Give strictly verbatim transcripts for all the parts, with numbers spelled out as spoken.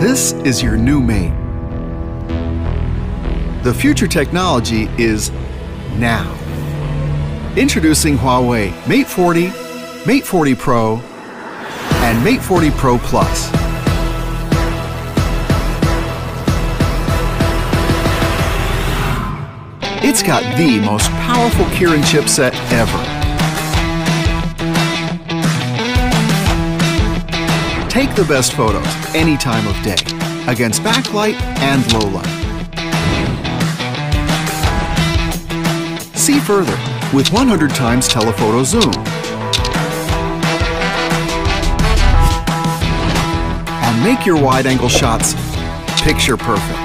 This is your new Mate. The future technology is now. Introducing Huawei Mate forty, Mate forty Pro, and Mate forty Pro Plus. It's got the most powerful Kirin chipset ever. Take the best photos any time of day against backlight and low light. See further with one hundred times telephoto zoom. And make your wide-angle shots picture perfect.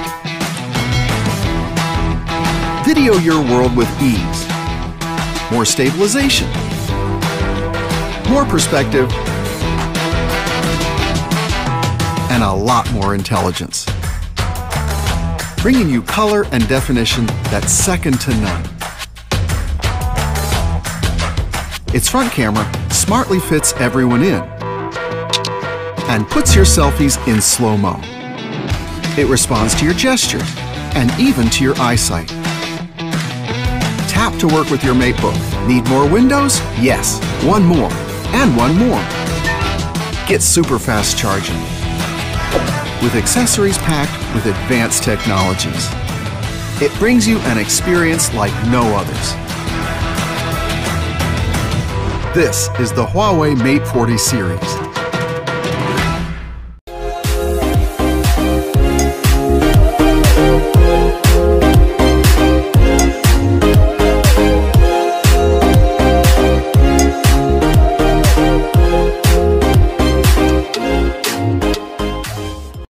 Video your world with ease, more stabilization, more perspective, and a lot more intelligence, bringing you color and definition that's second to none. Its front camera smartly fits everyone in and puts your selfies in slow-mo. It responds to your gestures and even to your eyesight. Tap to work with your MateBook. Need more windows? Yes, one more, and one more. Get super fast charging with accessories packed with advanced technologies. It brings you an experience like no others. This is the Huawei Mate forty series.